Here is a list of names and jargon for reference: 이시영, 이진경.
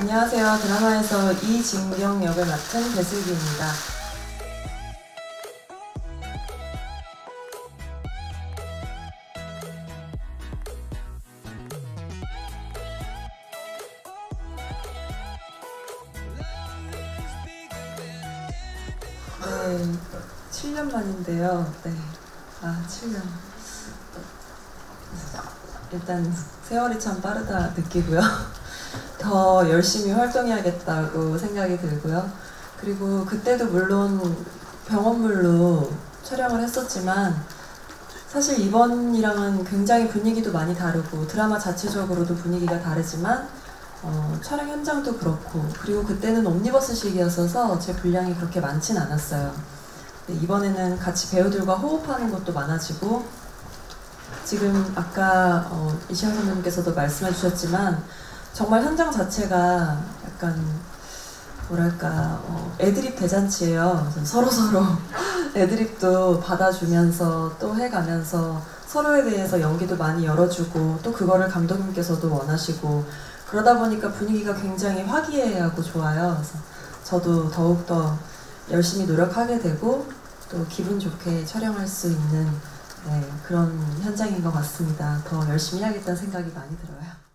안녕하세요. 드라마에서 이진경 역을 맡은 배슬기입니다. 네, 7년 만인데요. 네, 7년. 일단 세월이 참 빠르다 느끼고요. 더 열심히 활동해야겠다고 생각이 들고요. 그리고 그때도 물론 병원물로 촬영을 했었지만 사실 이번이랑은 굉장히 분위기도 많이 다르고 드라마 자체적으로도 분위기가 다르지만 촬영 현장도 그렇고 그리고 그때는 옴니버스 시기였어서 제 분량이 그렇게 많진 않았어요. 근데 이번에는 같이 배우들과 호흡하는 것도 많아지고 지금 아까 이시영 선생님께서도 말씀해 주셨지만 정말 현장 자체가 약간 뭐랄까 애드립 대잔치예요. 서로서로 애드립도 받아주면서 또 해가면서 서로에 대해서 연기도 많이 열어주고 또 그거를 감독님께서도 원하시고 그러다 보니까 분위기가 굉장히 화기애애하고 좋아요. 그래서 저도 더욱더 열심히 노력하게 되고 또 기분 좋게 촬영할 수 있는 그런 현장인 것 같습니다. 더 열심히 해야겠다는 생각이 많이 들어요.